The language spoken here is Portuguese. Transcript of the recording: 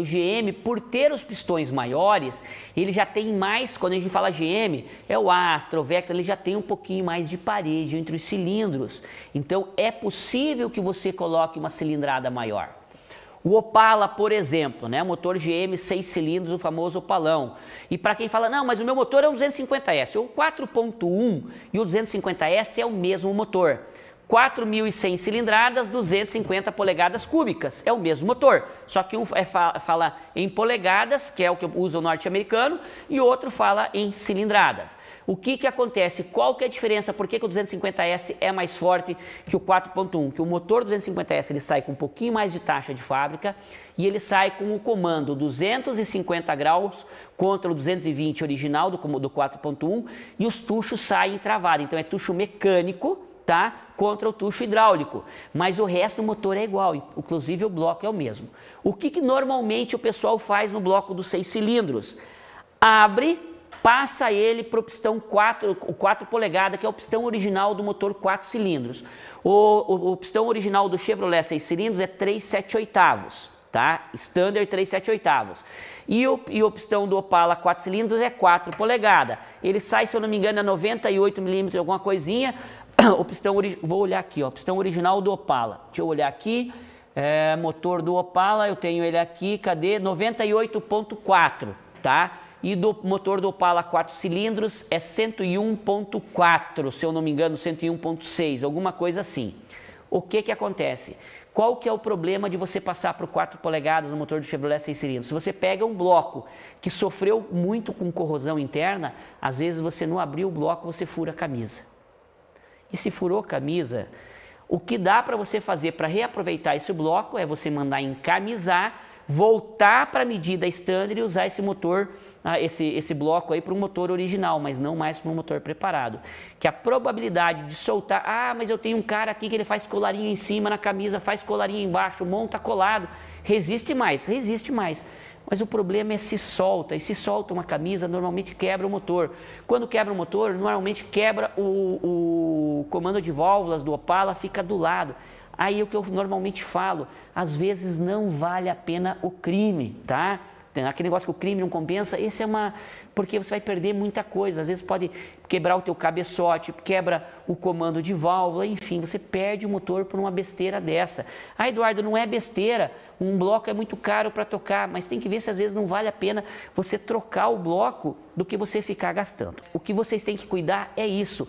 O GM, por ter os pistões maiores, ele já tem mais, quando a gente fala GM, é o Astra, o Vectra, ele já tem um pouquinho mais de parede entre os cilindros. Então é possível que você coloque uma cilindrada maior. O Opala, por exemplo, né? Motor GM 6 cilindros, o famoso Opalão. E para quem fala, não, mas o meu motor é um 250S, o 4.1 e o 250S é o mesmo motor. 4.100 cilindradas, 250 polegadas cúbicas, é o mesmo motor, só que um fala em polegadas, que é o que usa o norte-americano, e outro fala em cilindradas. O que que acontece? Qual que é a diferença? Por que que o 250S é mais forte que o 4.1? Que o motor 250S ele sai com um pouquinho mais de taxa de fábrica e ele sai com o comando 250 graus contra o 220 original do 4.1 e os tuchos saem travados, então é tucho mecânico, tá? Contra o tucho hidráulico, mas o resto do motor é igual, inclusive o bloco é o mesmo. O que que normalmente o pessoal faz no bloco dos 6 cilindros? Abre, passa ele para o pistão 4 polegadas, que é o pistão original do motor 4 cilindros. O pistão original do Chevrolet 6 cilindros é 3/7/8, tá? Standard 3/7/8. E o pistão do Opala 4 cilindros é 4 polegadas. Ele sai, se eu não me engano, a 98 milímetros, alguma coisinha. O pistão, vou olhar aqui, ó, pistão original do Opala, deixa eu olhar aqui, motor do Opala, eu tenho ele aqui, cadê? 98.4, tá? E do motor do Opala 4 cilindros é 101.4, se eu não me engano, 101.6, alguma coisa assim. O que que acontece? Qual que é o problema de você passar para o 4 polegadas no motor do Chevrolet 6 cilindros? Se você pega um bloco que sofreu muito com corrosão interna, às vezes você não abriu o bloco, você fura a camisa. E se furou camisa, o que dá para você fazer para reaproveitar esse bloco é você mandar encamisar, voltar para a medida standard e usar esse motor, esse bloco aí para um motor original, mas não mais para um motor preparado. Que a probabilidade de soltar, ah, mas eu tenho um cara aqui que ele faz colarinho em cima na camisa, faz colarinho embaixo, monta colado, resiste mais. Mas o problema é se solta, e se solta uma camisa, normalmente quebra o motor. Quando quebra o motor, normalmente quebra o comando de válvulas do Opala, fica do lado. Aí o que eu normalmente falo, às vezes não vale a pena o crime, tá? Aquele negócio que o crime não compensa, esse é uma... Porque você vai perder muita coisa, às vezes pode quebrar o teu cabeçote, quebra o comando de válvula, enfim, você perde o motor por uma besteira dessa. Ah, Eduardo, não é besteira, um bloco é muito caro para tocar, mas tem que ver se às vezes não vale a pena você trocar o bloco do que você ficar gastando. O que vocês têm que cuidar é isso.